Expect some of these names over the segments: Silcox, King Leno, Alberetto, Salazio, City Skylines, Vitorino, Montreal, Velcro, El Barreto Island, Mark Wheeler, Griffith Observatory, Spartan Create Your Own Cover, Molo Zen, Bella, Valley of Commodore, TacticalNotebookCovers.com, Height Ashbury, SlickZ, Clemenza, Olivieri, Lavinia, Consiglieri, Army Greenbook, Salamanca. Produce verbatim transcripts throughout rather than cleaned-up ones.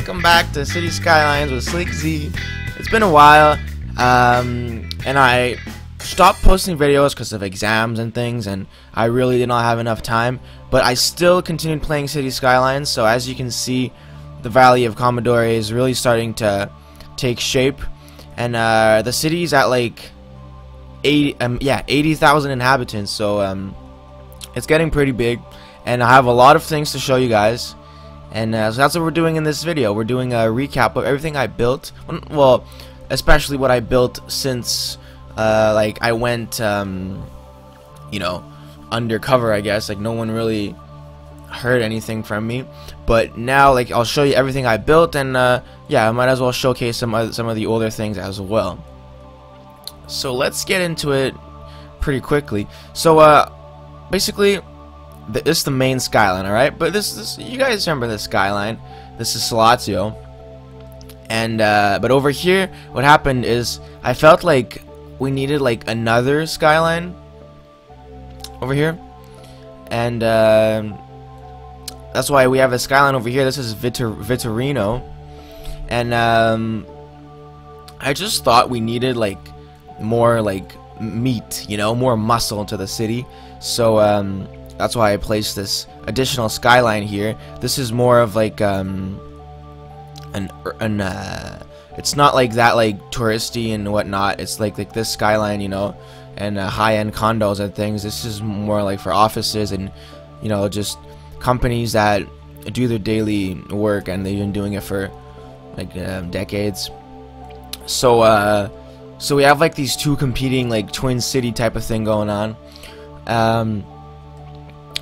welcome back to City Skylines with SlickZ. It's been a while, um, and I stopped posting videos because of exams and things, and I really did not have enough time, but I still continued playing City Skylines, so as you can see, the Valley of Commodore is really starting to take shape, and uh, the city's at like eighty, um, yeah, eighty thousand inhabitants, so um, it's getting pretty big, and I have a lot of things to show you guys. And uh, so that's what we're doing in this video. We're doing a recap of everything I built. Well, especially what I built since, uh, like, I went, um, you know, undercover, I guess. Like, no one really heard anything from me. But now, like, I'll show you everything I built. And, uh, yeah, I might as well showcase some, other, some of the older things as well. So let's get into it pretty quickly. So, uh, basically... The, this is the main skyline, alright? But this is, you guys remember this skyline. This is Salazio. And, uh, but over here, what happened is, I felt like we needed, like, another skyline over here. And, uh, that's why we have a skyline over here. This is Vitor Vitorino. And, um, I just thought we needed, like, more, like, meat, you know? More muscle to the city. So, um... that's why I placed this additional skyline here. This is more of like um, an an. Uh, it's not like that like touristy and whatnot. It's like like this skyline, you know, and uh, high-end condos and things. This is more like for offices and, you know, just companies that do their daily work and they've been doing it for like um, decades. So uh, so we have like these two competing like twin city type of thing going on. Um,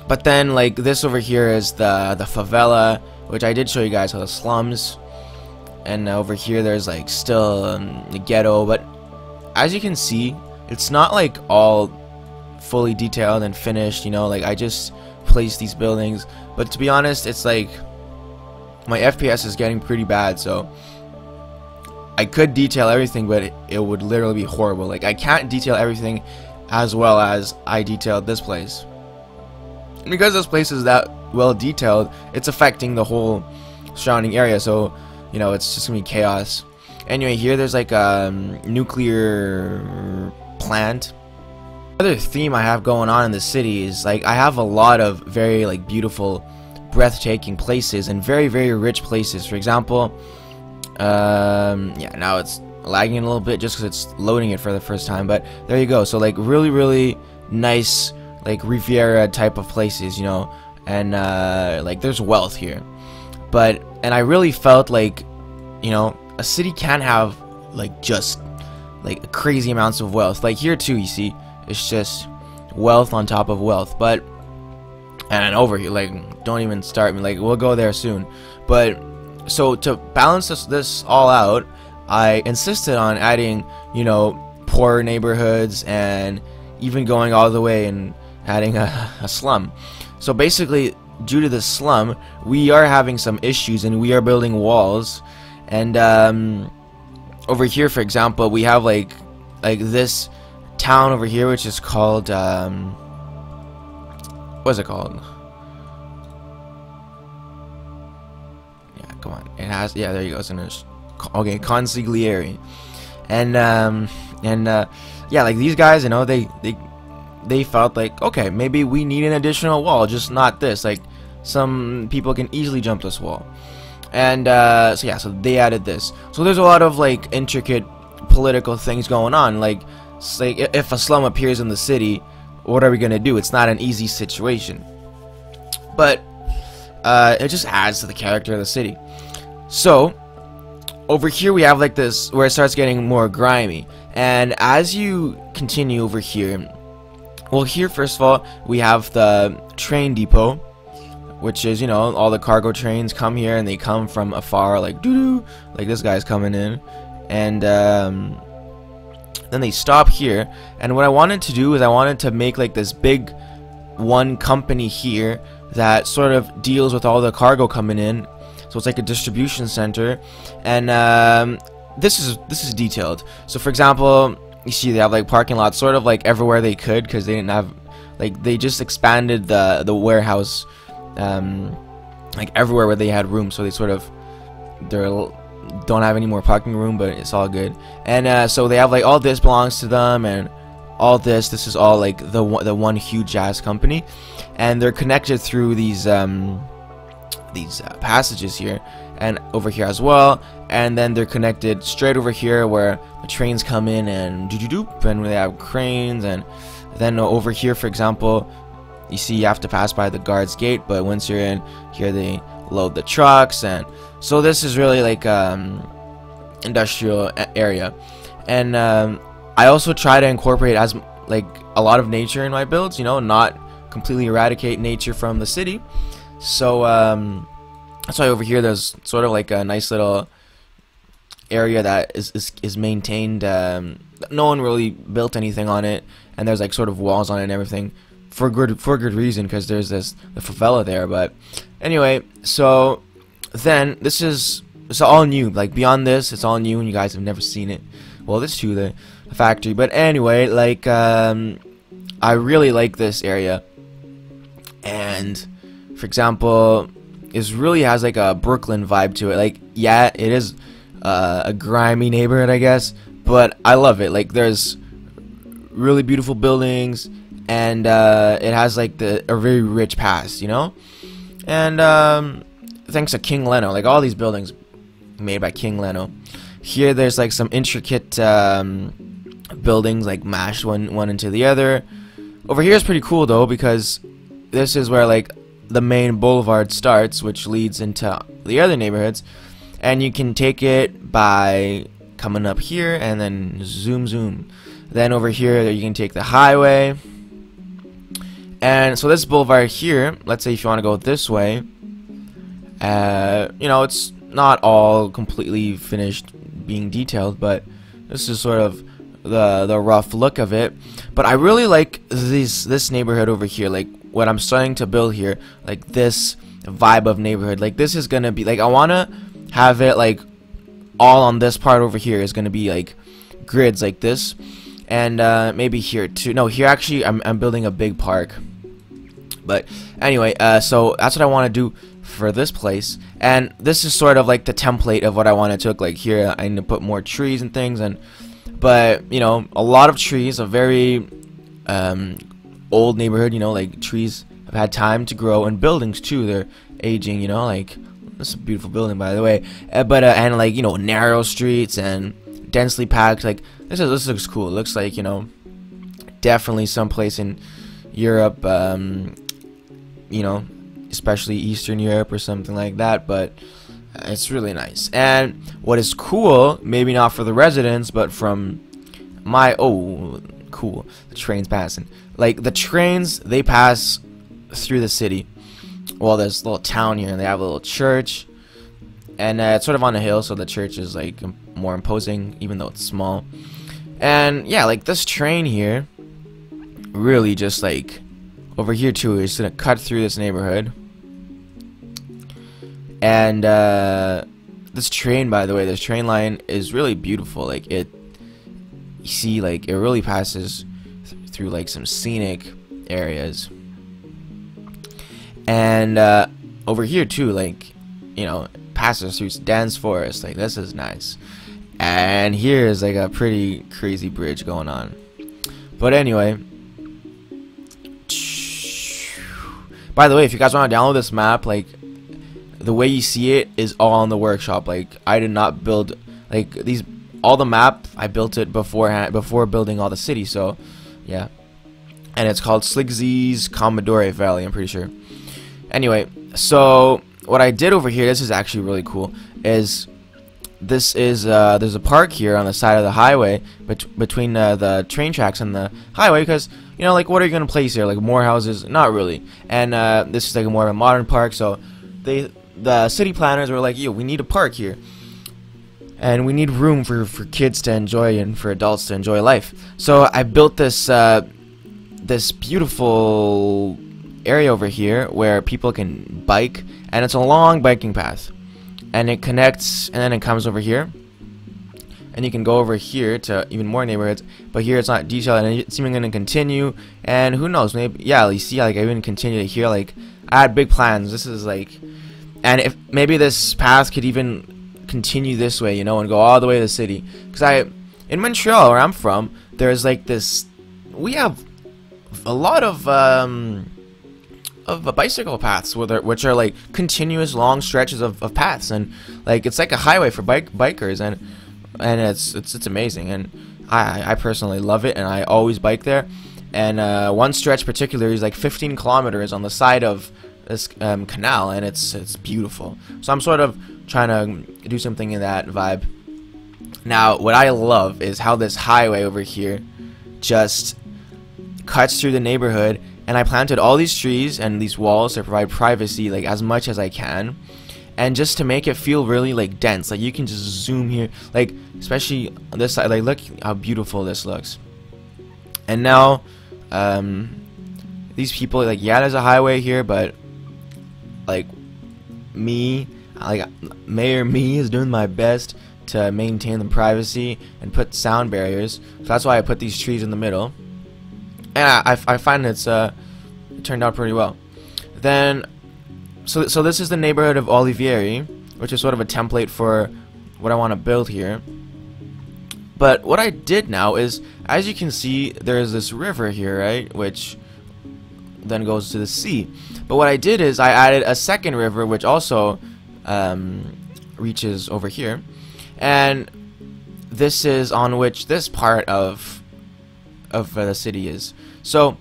But then, like, this over here is the the favela, which I did show you guys how the slums. And over here, there's, like, still um, the ghetto. But as you can see, it's not, like, all fully detailed and finished, you know? Like, I just placed these buildings. But to be honest, it's, like, my F P S is getting pretty bad, so... I could detail everything, but it, it would literally be horrible. Like, I can't detail everything as well as I detailed this place. Because this place is that well detailed, it's affecting the whole surrounding area, so, you know, it's just gonna be chaos. Anyway, here there's like a nuclear plant. Another theme I have going on in the city is, like, I have a lot of very, like, beautiful, breathtaking places and very, very rich places. For example, um, yeah, now it's lagging a little bit just because it's loading it for the first time, but there you go. So, like, really, really nice, like, Riviera type of places, you know, and, uh, like, there's wealth here, but, and I really felt like, you know, a city can have, like, just, like, crazy amounts of wealth, like, here too, you see, it's just wealth on top of wealth, but, and over here, like, don't even start me, like, we'll go there soon, but, so, to balance this, this all out, I insisted on adding, you know, poorer neighborhoods, and even going all the way and adding a, a slum. So basically, due to the slum, we are having some issues and we are building walls. And um, over here, for example, we have like like this town over here, which is called um, what's it called? Yeah, come on. It has yeah. There you go. It's in a, okay, Consiglieri, and um, and uh, yeah, like these guys, you know, they they. they felt like, okay, maybe we need an additional wall, just not this, like, some people can easily jump this wall, and, uh, so yeah, so they added this, so there's a lot of, like, intricate political things going on, like, like if a slum appears in the city, what are we gonna do? It's not an easy situation, but, uh, it just adds to the character of the city. So, over here we have, like, this, where it starts getting more grimy, and as you continue over here, well, here, first of all, we have the train depot, which is, you know, all the cargo trains come here, and they come from afar, like, doo-doo, like, this guy's coming in, and, um, then they stop here, and what I wanted to do is I wanted to make, like, this big one company here that sort of deals with all the cargo coming in, so it's like a distribution center, and, um, this is, this is detailed, so, for example... You see they have like parking lots sort of like everywhere they could because they didn't have like they just expanded the the warehouse um like everywhere where they had room, so they sort of they don't have any more parking room, but it's all good. And uh, so they have like all this belongs to them, and all this this is all like the one the one huge ass company, and they're connected through these um these uh, passages here and over here as well, and then they're connected straight over here where the trains come in and doo-doo-doop, and they have cranes. And then over here, for example, you see you have to pass by the guard's gate, but once you're in here they load the trucks. And so this is really like um industrial area. And um I also try to incorporate as like a lot of nature in my builds, you know, not completely eradicate nature from the city. So um that's why over here there's sort of like a nice little area that is is, is maintained. Um no one really built anything on it, and there's like sort of walls on it and everything for good for good reason, because there's this the favela there. But anyway, so then this is it's all new, like beyond this it's all new, and you guys have never seen it. Well, this too, the factory. But anyway, like um I really like this area. And for example, it really has like a Brooklyn vibe to it. Like, yeah, it is uh, a grimy neighborhood, I guess, but I love it. Like, there's really beautiful buildings, and uh, it has like the a very rich past, you know. And um, thanks to King Leno, like all these buildings made by King Leno. Here, there's like some intricate um, buildings, like mashed one one into the other. Over here is pretty cool though, because this is where like the main boulevard starts, which leads into the other neighborhoods, and you can take it by coming up here and then zoom zoom. Then over here you can take the highway. And so this boulevard here, let's say if you want to go this way, uh, you know, it's not all completely finished being detailed, but this is sort of the the rough look of it. But I really like this this neighborhood over here, like what I'm starting to build here, like this vibe of neighborhood. Like, this is gonna be like, I wanna have it like all on this part over here is gonna be like grids like this, and uh, maybe here too. No, here actually I'm, I'm building a big park. But anyway, uh, so that's what I want to do for this place. And this is sort of like the template of what I want to took. Like here I need to put more trees and things, and but you know, a lot of trees, a very um, old neighborhood, you know, like trees have had time to grow, and buildings too, they're aging, you know. Like, this is a beautiful building, by the way, uh, but uh, and like, you know, narrow streets and densely packed. Like, this is this looks cool. It looks like, you know, definitely someplace in Europe, um, you know, especially Eastern Europe or something like that. But it's really nice. And what is cool, maybe not for the residents, but from my oh cool the trains passing. Like, the trains, they pass through the city. Well, there's a little town here, and they have a little church, and uh, it's sort of on a hill, so the church is like more imposing, even though it's small. And yeah, like this train here, really just like over here too, it's gonna cut through this neighborhood. And uh, this train, by the way, this train line is really beautiful. Like, it, you see, like it really passes th through like some scenic areas. And uh, over here too, like, you know, passes through dense forest. Like, this is nice. And here is like a pretty crazy bridge going on. But anyway, by the way, if you guys want to download this map, like, the way you see it is all in the workshop. Like, I did not build like these, all the map I built it beforehand, before building all the city. So yeah, and it's called SlickZ's Commodore Valley, I'm pretty sure. Anyway, so what I did over here, this is actually really cool, is this is uh, there's a park here on the side of the highway, bet between uh, the train tracks and the highway, because, you know, like, what are you gonna place here? Like more houses? Not really. And uh, this is like more of a modern park, so they. The city planners were like, yo, we need a park here, and we need room for, for kids to enjoy and for adults to enjoy life. So I built this uh, this beautiful area over here where people can bike, and it's a long biking path, and it connects, and then it comes over here, and you can go over here to even more neighborhoods. But here it's not detailed, and it's even going to continue, and who knows, maybe, yeah, you see, like, I even continue to hear, like, I had big plans. This is like, and if maybe this path could even continue this way, you know, and go all the way to the city. Because I, in Montreal, where I'm from, there's like this, we have a lot of, um, of uh, bicycle paths, which are like continuous long stretches of, of paths, and like it's like a highway for bike bikers, and and it's it's, it's amazing, and I, I personally love it, and I always bike there. And uh, one stretch particularly is like fifteen kilometers on the side of this um, canal, and it's it's beautiful. So I'm sort of trying to do something in that vibe. Now, what I love is how this highway over here just cuts through the neighborhood, and I planted all these trees and these walls to provide privacy, like as much as I can, and just to make it feel really like dense. Like you can just zoom here, like especially on this side. Like look how beautiful this looks. And now, um, these people, like, yeah, there's a highway here, but like me, like Mayor Me is doing my best to maintain the privacy and put sound barriers. So that's why I put these trees in the middle. And I, I find it's uh, it turned out pretty well. Then, so so this is the neighborhood of Olivieri, which is sort of a template for what I want to build here. But what I did now is, as you can see, there is this river here, right, which then goes to the sea. But what I did is I added a second river, which also um, reaches over here, and this is on which this part of of uh, the city is. So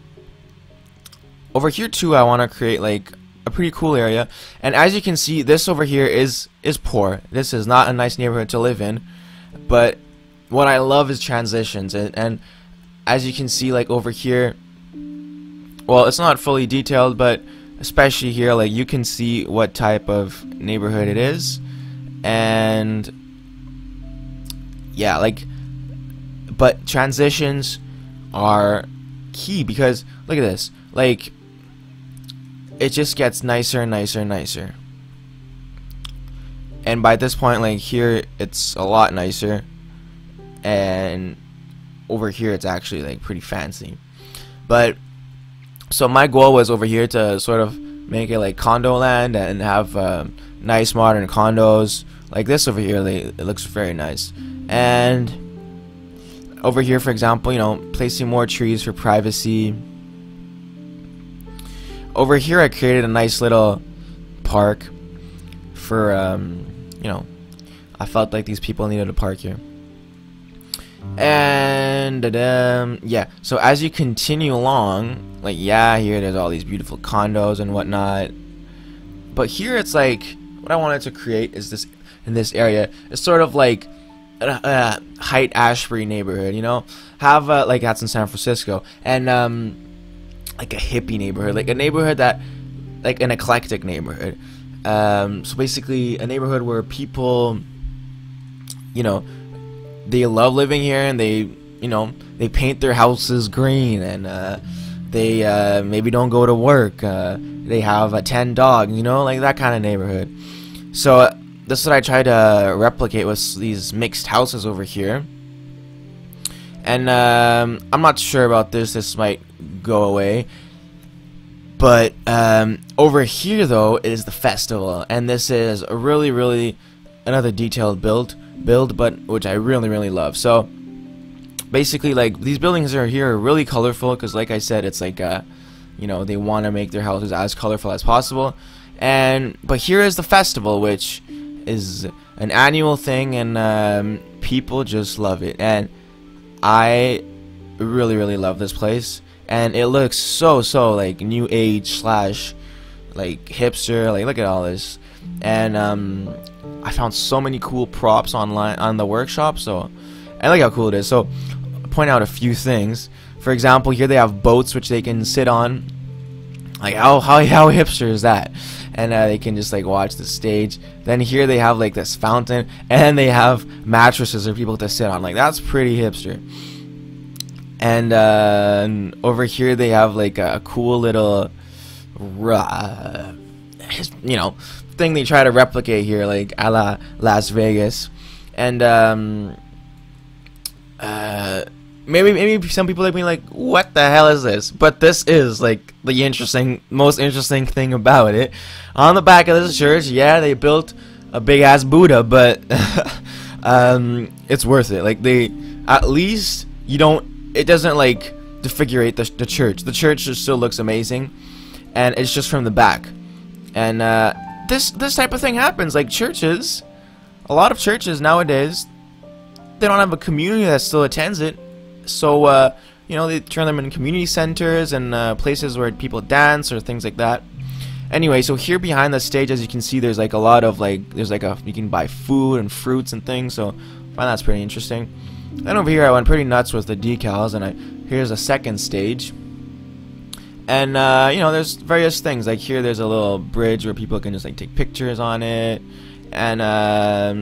over here too, I want to create like a pretty cool area, and as you can see, this over here is is poor. This is not a nice neighborhood to live in, but what I love is transitions, and, and as you can see, like over here, well, it's not fully detailed, but especially here, like you can see what type of neighborhood it is. And yeah, like, but transitions are key, because look at this, like it just gets nicer and nicer and nicer, and by this point, like here it's a lot nicer, and over here it's actually like pretty fancy. But so my goal was over here to sort of make it like condo land and have um, nice modern condos like this over here. They, it looks very nice. And over here, for example, you know, placing more trees for privacy. Over here, I created a nice little park for, um, you know, I felt like these people needed a park here. And, um, yeah, so as you continue along, like, yeah, here there's all these beautiful condos and whatnot. But here it's like, what I wanted to create is this, in this area, it's sort of like, Uh, Height Ashbury neighborhood, you know, have uh, like that's in San Francisco, and um, like a hippie neighborhood, like a neighborhood that, like an eclectic neighborhood. Um, so basically, a neighborhood where people, you know, they love living here, and they, you know, they paint their houses green, and uh, they uh, maybe don't go to work. Uh, they have a ten dogs, you know, like that kind of neighborhood. So. Uh, This is what I try to replicate with these mixed houses over here. And um, I'm not sure about this. This might go away. But um, over here, though, is the festival. And this is a really, really another detailed build, build, but which I really, really love. So basically, like, these buildings are here are really colorful because, like I said, it's like, uh, you know, they want to make their houses as colorful as possible. And but here is the festival, which is an annual thing, and um, people just love it, and I really really love this place, and it looks so so like new age slash like hipster, like look at all this. And um, I found so many cool props online on the workshop, so and look how cool it is. So I'll point out a few things. For example, here they have boats which they can sit on, like how, how, how hipster is that? And uh, they can just like watch the stage. Then here they have like this fountain, and they have mattresses for people to sit on. Like that's pretty hipster. And, uh, and over here they have like a cool little, uh, you know, thing they try to replicate here, like a la Las Vegas. And um, uh, maybe maybe some people like me like, what the hell is this? But this is like the interesting, most interesting thing about it. On the back of this church, yeah, they built a big ass Buddha, but um, it's worth it. Like, they, at least you don't, it doesn't like defigurate the, the church. The church just still looks amazing, and it's just from the back. And uh, this this type of thing happens. Like churches, a lot of churches nowadays, they don't have a community that still attends it, so uh, you know, they turn them into community centers and uh, places where people dance or things like that. Anyway, so here behind the stage, as you can see, there's like a lot of like, there's like a, you can buy food and fruits and things, so I find that's pretty interesting. Then over here I went pretty nuts with the decals, and I, here's a second stage. And uh, you know, there's various things, like here there's a little bridge where people can just like take pictures on it. And uh,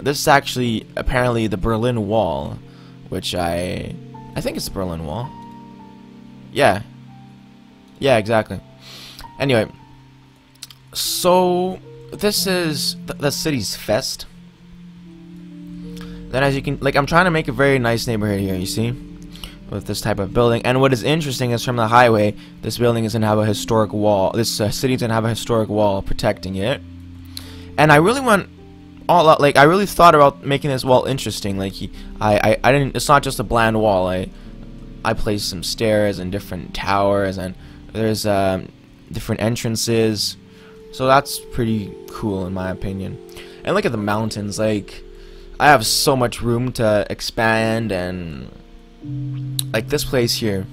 this is actually apparently the Berlin Wall, which I, I think it's the Berlin Wall. Yeah. Yeah, exactly. Anyway. So this is th the city's fest. Then, as you can, like, I'm trying to make a very nice neighborhood here, you see, with this type of building. And what is interesting is from the highway, this building is gonna have a historic wall. This uh, city's gonna have a historic wall protecting it. And I really went all out. Like, I really thought about making this wall interesting. Like, he, I, I, I didn't. It's not just a bland wall. I, I placed some stairs and different towers, and there's um, different entrances. So that's pretty cool in my opinion. And look at the mountains, like, I have so much room to expand. And like this place here,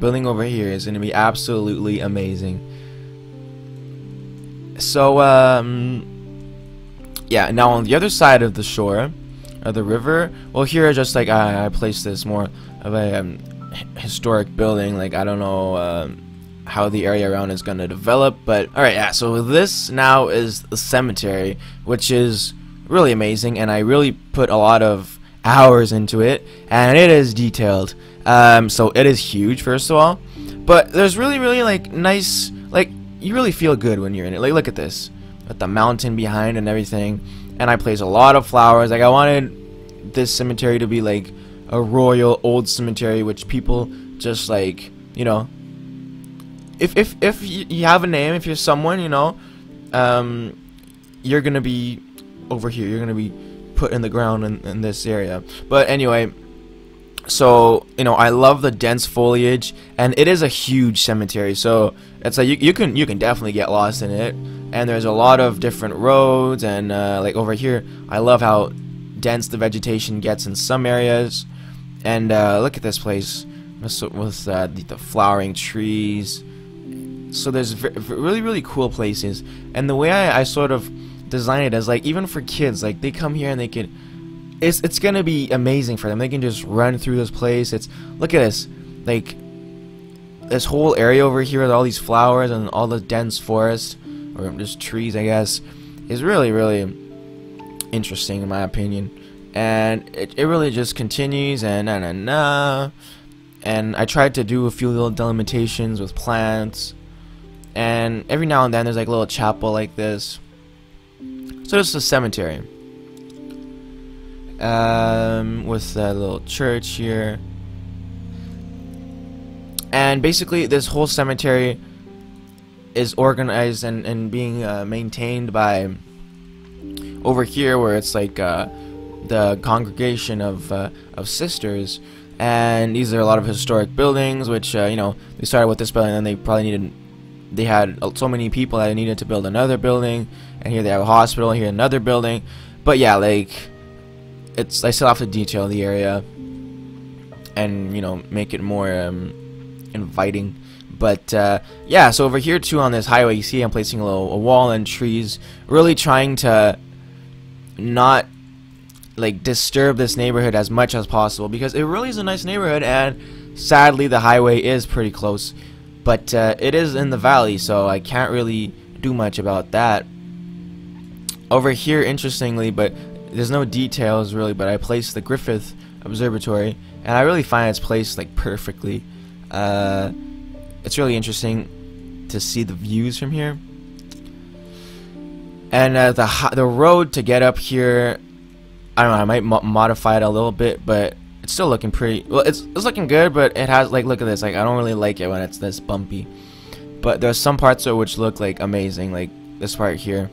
building over here is gonna be absolutely amazing. So um, yeah, now on the other side of the shore of the river, well, here just like I, I placed this more of a um, historic building. Like, I don't know um, how the area around is going to develop, but alright, yeah, so this now is the cemetery, which is really amazing, and I really put a lot of hours into it, and it is detailed. Um, so it is huge, first of all, but there's really, really, like, nice, like, you really feel good when you're in it. Like, look at this, with the mountain behind and everything, and I placed a lot of flowers. Like, I wanted this cemetery to be, like, a royal old cemetery, which people just, like, you know, If, if, if you have a name, if you're someone, you know, um, you're going to be over here. You're going to be put in the ground in, in this area. But anyway, so, you know, I love the dense foliage, and it is a huge cemetery. So it's like you, you can you can definitely get lost in it. And there's a lot of different roads. And uh, like over here, I love how dense the vegetation gets in some areas. And uh, look at this place with uh, the, the flowering trees. So there's v really, really cool places, and the way I, I sort of design it is like, even for kids, like, they come here and they can, it's it's gonna be amazing for them. They can just run through this place. It's, look at this, like, this whole area over here with all these flowers and all the dense forest, or just trees, I guess, is really, really interesting in my opinion. And it, it really just continues, and na na na. And I tried to do a few little delimitations with plants. And every now and then there's like a little chapel like this. So this is a cemetery, um, with a little church here. And basically this whole cemetery is organized and, and being uh, maintained by, over here where it's like uh, the congregation of, uh, of sisters. And these are a lot of historic buildings, which uh, you know, they started with this building, and then they probably needed, they had so many people that needed to build another building, and here they have a hospital, here another building. But yeah, like, it's, I still have to detail the area and, you know, make it more um, inviting. But uh, yeah, so over here too on this highway, you see I'm placing a little a wall and trees, really trying to not like disturb this neighborhood as much as possible, because it really is a nice neighborhood, and sadly the highway is pretty close. But uh, it is in the valley, so I can't really do much about that. Over here, interestingly, but there's no details really, but I placed the Griffith Observatory, and I really find it's placed like perfectly. Uh, it's really interesting to see the views from here. And uh, the, the road to get up here, I don't know, I might mo modify it a little bit, but it's still looking pretty, well, it's, it's looking good, but it has, like, look at this, like, I don't really like it when it's this bumpy. But there's some parts of it which look, like, amazing, like, this part here.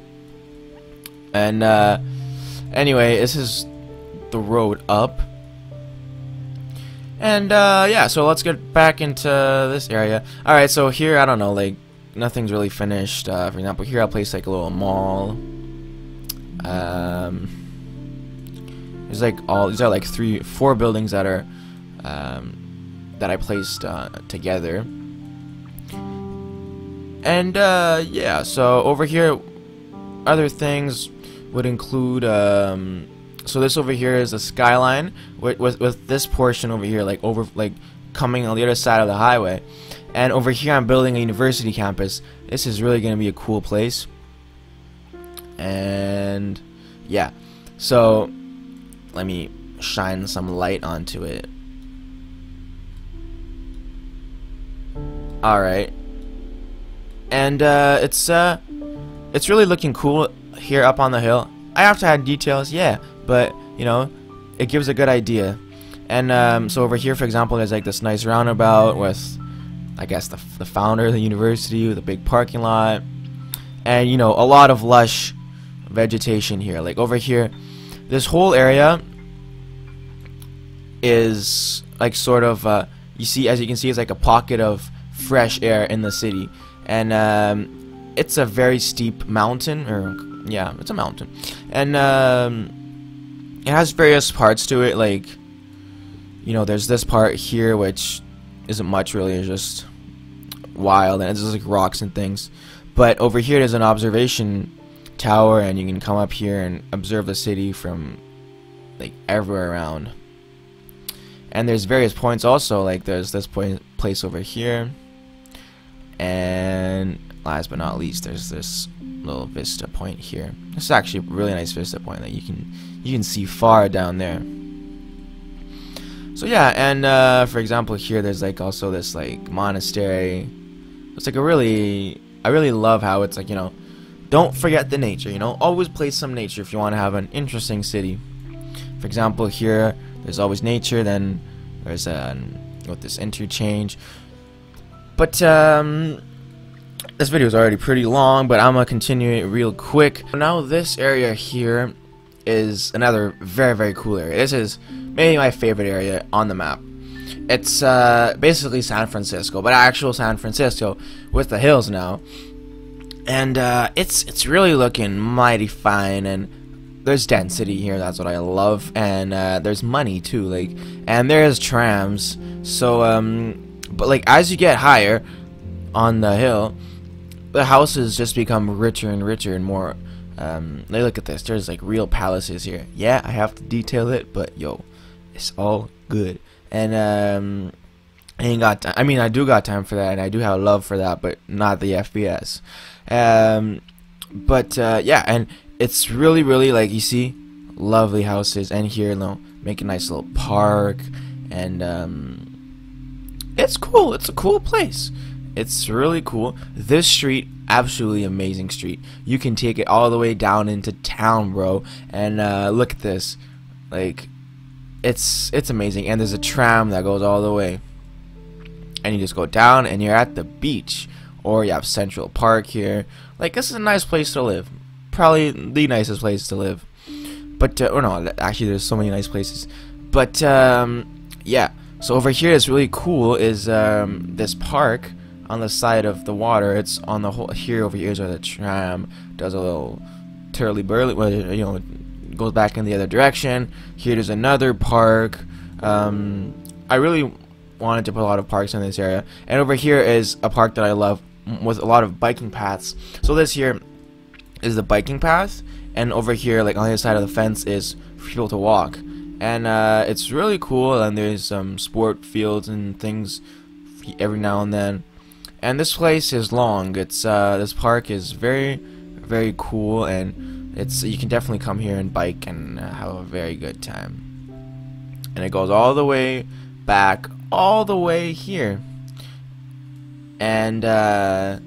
And uh, anyway, this is the road up. And uh, yeah, so let's get back into this area. Alright, so here, I don't know, like, nothing's really finished. Uh, for example, here I'll place like a little mall. Um, there's like all, these are like three, four buildings that are, um, that I placed uh, together. And uh, yeah, so over here, other things would include, um, so this over here is the skyline with, with, with this portion over here like over like coming on the other side of the highway, and over here I'm building a university campus. This is really gonna be a cool place. And yeah, so let me shine some light onto it. Alright, and uh, it's uh, it's really looking cool here up on the hill. I have to add details, yeah, but you know, it gives a good idea. And um, so over here, for example, there's like this nice roundabout with, I guess, the, the founder of the university with a big parking lot, and you know, a lot of lush vegetation here. Like over here, this whole area is like sort of uh, you see, as you can see, it's like a pocket of fresh air in the city. And um, it's a very steep mountain, or yeah, it's a mountain, and um, it has various parts to it. Like, you know, there's this part here which isn't much really, it's just wild and it's just like rocks and things. But over here there's an observation tower, and you can come up here and observe the city from like everywhere around. And there's various points also, like there's this point place over here, and last but not least, there's this little vista point here. This is actually a really nice vista point that you can you can see far down there. So yeah, and uh, for example here, there's like also this like monastery. It's like a really, I really love how it's like, you know, don't forget the nature. You know, always place some nature if you want to have an interesting city. For example here, there's always nature. Then there's a with this interchange, but um. This video is already pretty long, but I'm gonna continue it real quick. Now this area here is another very very cool area. This is maybe my favorite area on the map. It's uh, basically San Francisco, but actual San Francisco with the hills now. And uh, it's it's really looking mighty fine, and there's density here. That's what I love, and uh, there's money too. Like, and there's trams. So, um, but like as you get higher on the hill, the houses just become richer and richer and more. Um, they look at this. There's like real palaces here. Yeah, I have to detail it, but yo, it's all good. And um, I ain't got. I mean, I do got time for that, and I do have love for that, but not the F B S. Um, but uh, yeah, and it's really, really like you see, lovely houses, and here, you know, make a nice little park, and um, it's cool. It's a cool place. It's really cool. This street, absolutely amazing street. You can take it all the way down into town, bro. And uh, look at this, like, it's it's amazing. And there's a tram that goes all the way, and you just go down, and you're at the beach, or you have Central Park here. Like, this is a nice place to live. Probably the nicest place to live. But uh, or no, actually, there's so many nice places. But um, yeah. So over here, it's really cool. Is um, this park on the side of the water? It's on the whole here. Over here is where the tram does a little turly burly, well, you know, goes back in the other direction. Here there's another park. um, I really wanted to put a lot of parks in this area. And over here is a park that I love with a lot of biking paths. So this here is the biking path, and over here, like on the other side of the fence, is for people to walk. And uh, it's really cool, and there's some um, sport fields and things every now and then. And this place is long. It's uh, this park is very, very cool, and it's you can definitely come here and bike and uh, have a very good time. And it goes all the way back, all the way here. And uh,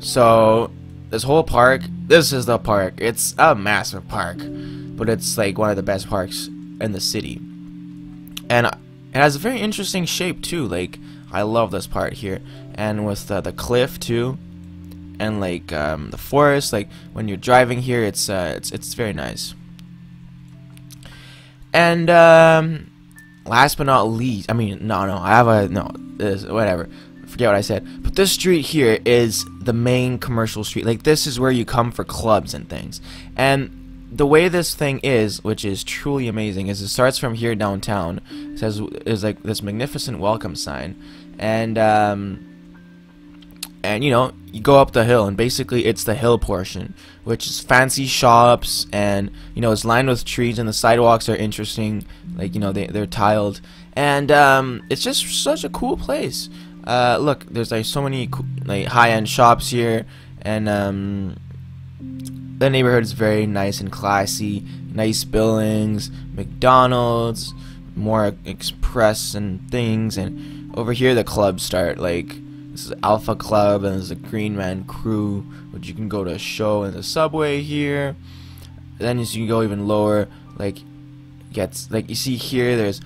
so this whole park, this is the park. It's a massive park, but it's like one of the best parks in the city. And it has a very interesting shape too. Like, I love this part here, and with uh, the cliff too, and like um, the forest. Like when you're driving here, it's uh, it's it's very nice. And um, last but not least, I mean, no, no, I have a no, this, whatever. Forget what I said. But this street here is the main commercial street. Like this is where you come for clubs and things. And the way this thing is, which is truly amazing, is it starts from here downtown. It says is like this magnificent welcome sign, and um, and you know, you go up the hill, and basically it's the hill portion, which is fancy shops, and you know, it's lined with trees, and the sidewalks are interesting, like you know, they they're tiled, and um, it's just such a cool place. Uh, look, there's like so many like high-end shops here, and um. The neighborhood is very nice and classy. Nice buildings, McDonald's, more express and things. And over here, the clubs start. Like this is Alpha Club, and there's a Green Man Crew, which you can go to a show in the subway here. Then you can go even lower. Like gets like you see here. There's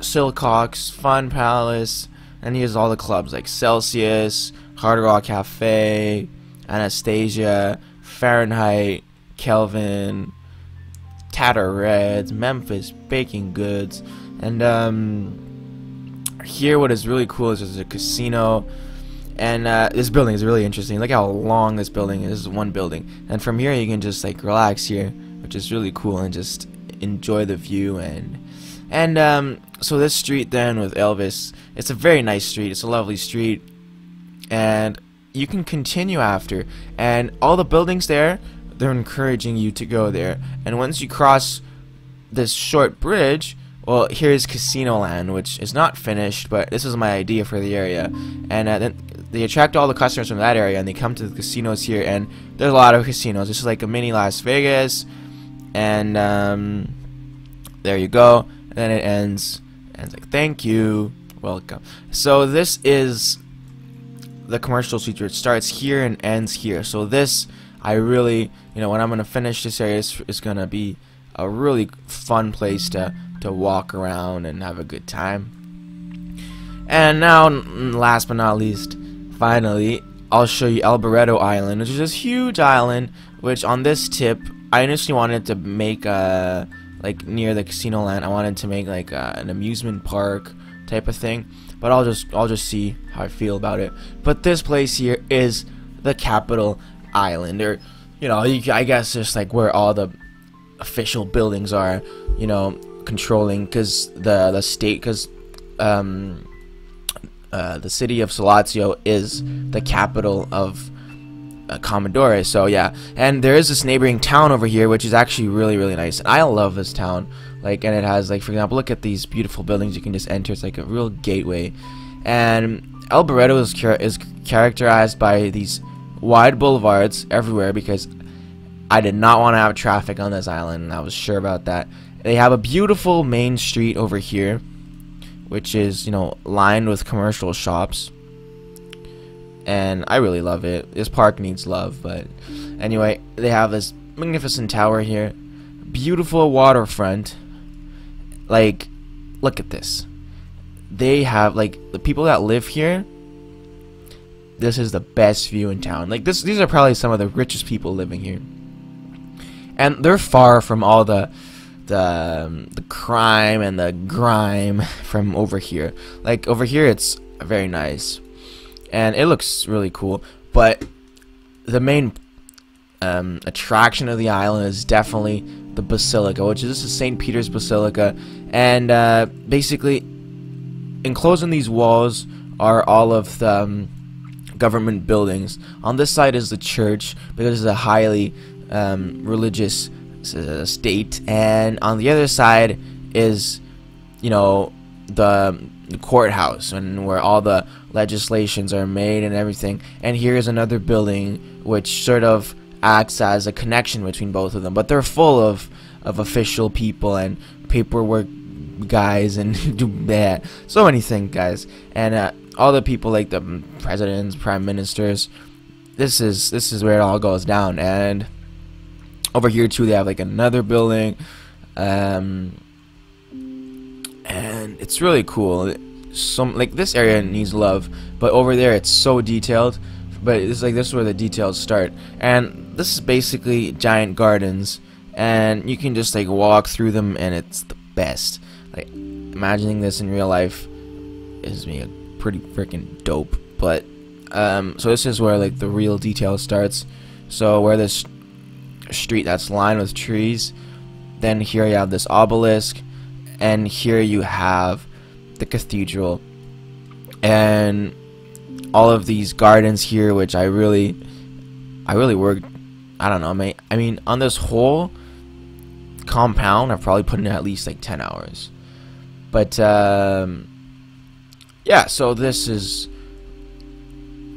Silcox, Fun Palace, and here's all the clubs like Celsius, Hard Rock Cafe, Anastasia, Fahrenheit, Kelvin, Tatter Reds, Memphis Baking Goods, and um, here what is really cool is there's a casino, and uh, this building is really interesting. Look how long this building is. This is one building, and from here you can just like relax here, which is really cool, and just enjoy the view. And and um, so this street then with Elvis, it's a very nice street. It's a lovely street, and you can continue after, and all the buildings there, they're encouraging you to go there. And once you cross this short bridge, well, here's Casino Land, which is not finished, but this is my idea for the area. And uh, then they attract all the customers from that area, and they come to the casinos here, and there's a lot of casinos. This is like a mini Las Vegas, and um, there you go. And then it ends, and it's like, thank you, welcome. So this is the commercial feature. It starts here and ends here. So this, I really, you know, when I'm gonna finish this area, it's, it's gonna be a really fun place to to walk around and have a good time. And now, last but not least, finally, I'll show you El Barreto Island, which is this huge island. Which on this tip, I initially wanted to make a like near the casino land. I wanted to make like a, an amusement park type of thing. But I'll just I'll just see how I feel about it. But this place here is the capital island, or you know, you, I guess just like where all the official buildings are, you know, controlling because the the state, because um, uh, the city of Salazio is the capital of uh, Commodore. So yeah, and there is this neighboring town over here, which is actually really really nice. And I love this town. Like, and it has, like, for example, look at these beautiful buildings you can just enter. It's like a real gateway. And Alberetto is, char is characterized by these wide boulevards everywhere, because I did not want to have traffic on this island, and I was sure about that. They have a beautiful main street over here, which is, you know, lined with commercial shops. And I really love it. This park needs love, but anyway, they have this magnificent tower here. Beautiful waterfront. Like, look at this. They have, like, the people that live here, this is the best view in town. Like, this, these are probably some of the richest people living here. And they're far from all the, the, um, the crime and the grime from over here. Like, over here, it's very nice. And it looks really cool. But the main um, attraction of the island is definitely the basilica, which is this is Saint Peter's Basilica, and uh, basically enclosing these walls are all of the um, government buildings. On this side is the church, because it's a highly um, religious uh, state, and on the other side is, you know, the, the courthouse, and where all the legislations are made and everything. And here is another building which sort of acts as a connection between both of them, but they're full of of official people and paperwork guys and yeah, so many things, guys. And uh, all the people, like the presidents, prime ministers, this is this is where it all goes down. And over here too, they have like another building, um, and it's really cool. Some like this area needs love, but over there it's so detailed. but it's like this is where the details start. And this is basically giant gardens, and you can just like walk through them, and it's the best. Like imagining this in real life is me a pretty freaking dope. But um, so this is where like the real detail starts. So where this street that's lined with trees, then here you have this obelisk, and here you have the cathedral, and all of these gardens here, which I really, I really worked. I don't know, mate. I mean, on this whole compound, I've probably put in at least like ten hours. But um, yeah, so this is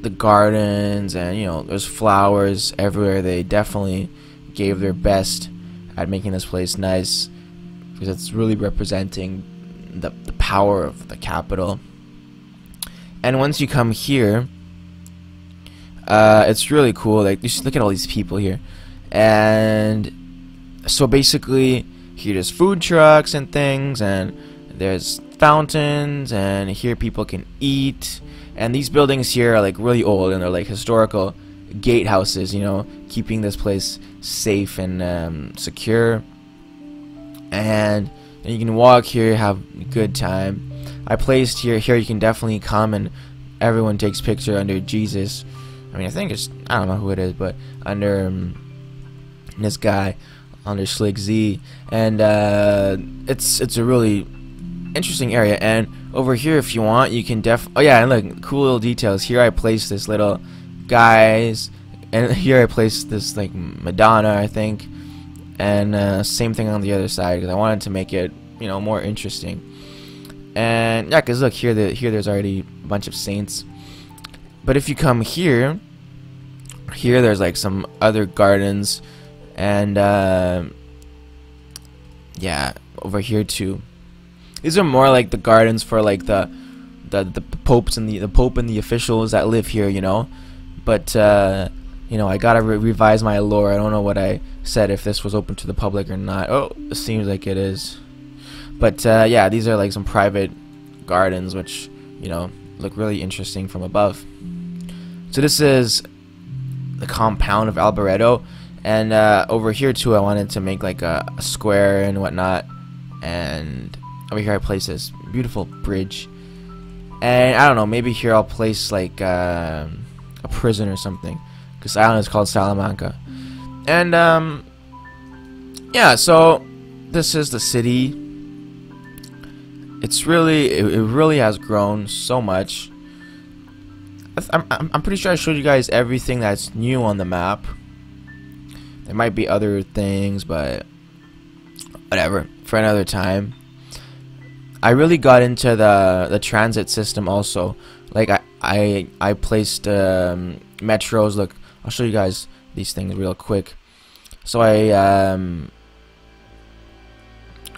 the gardens, and you know, there's flowers everywhere. They definitely gave their best at making this place nice, because it's really representing the, the power of the capital. And once you come here, uh, it's really cool. Like, you just look at all these people here. And so basically, here there's food trucks and things, and there's fountains, and here people can eat. And these buildings here are like really old, and they're like historical gatehouses, you know, keeping this place safe and um, secure. And, and you can walk here, have a good time. I placed here, here you can definitely come, and everyone takes picture under Jesus. I mean, I think it's, I don't know who it is, but under um, this guy, under SlickZ. And uh, it's it's a really interesting area. And over here, if you want, you can def, oh yeah, and look, cool little details. Here I placed this little guys, and here I placed this like Madonna, I think. And uh, same thing on the other side, because I wanted to make it, you know, more interesting. And yeah, because look here, the, here there's already a bunch of saints. But if you come here, here there's like some other gardens, and uh, yeah, over here too. These are more like the gardens for like the the, the popes and the the pope and the officials that live here, you know. But uh, you know, I gotta re revise my lore. I don't know what I said, if this was open to the public or not. Oh, it seems like it is. But uh, yeah, these are like some private gardens, which, you know, look really interesting from above. So this is the compound of Alberetto, and uh, over here too, I wanted to make like a, a square and whatnot. And over here, I placed this beautiful bridge. And I don't know, maybe here I'll place like uh, a prison or something, because the island is called Salamanca. And um, yeah, so this is the city. It's really, it, it really has grown so much. I'm, I'm, I'm pretty sure I showed you guys everything that's new on the map. There might be other things, but whatever, for another time. I really got into the the transit system also. Like I I I placed um, metros. Look, I'll show you guys these things real quick. So I. Um,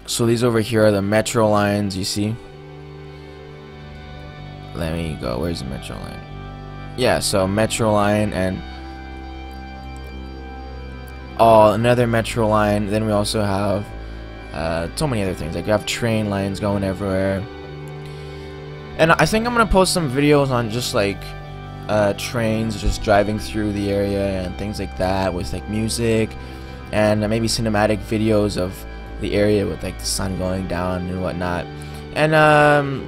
So these over here are the metro lines, you see. Let me go, where's the metro line? Yeah, so metro line, and oh, another metro line. Then we also have uh, so many other things. Like, you have train lines going everywhere. And I think I'm going to post some videos on just like uh, trains just driving through the area and things like that, with like music, and uh, maybe cinematic videos of the area with like the sun going down and whatnot. And um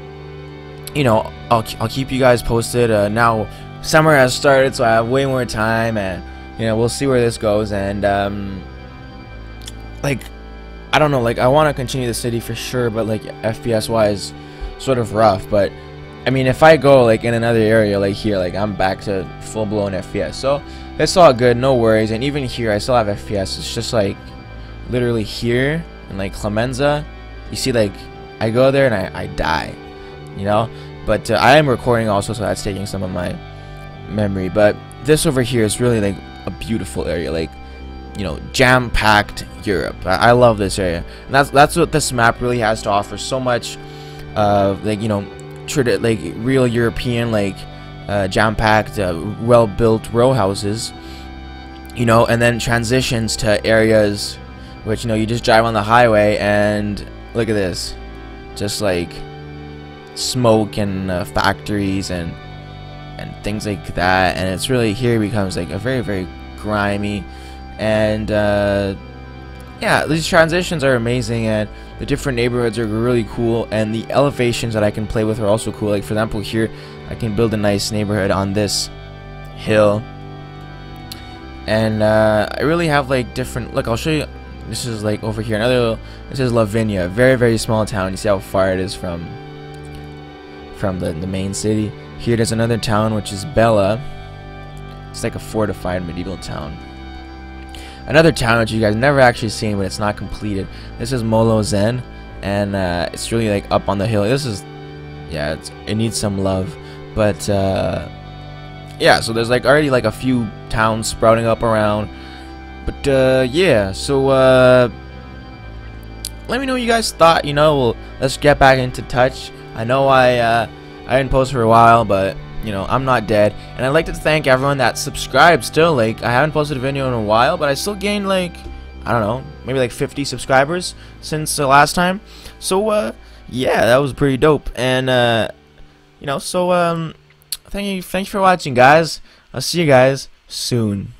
you know, I'll, I'll keep you guys posted. Uh, now summer has started, so I have way more time, and you know, we'll see where this goes. And um like, I don't know, like I want to continue the city for sure, but like F P S wise sort of rough. But I mean, if I go like in another area like here, like I'm back to full-blown F P S, so it's all good, no worries. And even here I still have F P S. It's just like literally here, and like Clemenza, you see, like I go there and I, I die, you know. But uh, I am recording also, so that's taking some of my memory. But this over here is really like a beautiful area, like, you know, jam-packed Europe. I, I love this area, and that's that's what this map really has to offer. So much of uh, like, you know, trad like real European, like uh, jam-packed, uh, well-built row houses, you know, and then transitions to areas which, you know, you just drive on the highway, and look at this, just like smoke and uh, factories and and things like that, and it's really here it becomes like a very very grimy, and uh, yeah, these transitions are amazing, and the different neighborhoods are really cool, and the elevations that I can play with are also cool. Like for example here, I can build a nice neighborhood on this hill, and uh, I really have like different, look, I'll show you, this is like over here, another little, this is Lavinia, very very small town. You see how far it is from from the, the main city. Here there's another town which is Bella. It's like a fortified medieval town. Another town which you guys never actually seen, but it's not completed. This is Molo Zen, and uh, it's really like up on the hill. This is, yeah, it's, it needs some love, but uh, yeah. So there's like already like a few towns sprouting up around, but uh, yeah. So uh, let me know what you guys thought. You know, well, let's get back into touch. I know I uh, I didn't post for a while, but you know, I'm not dead, and I'd like to thank everyone that subscribed still. Like, I haven't posted a video in a while, but I still gained like, I don't know, maybe like fifty subscribers since the last time. So uh, yeah, that was pretty dope, and uh, you know, so um, thank you, thank you for watching, guys. I'll see you guys soon.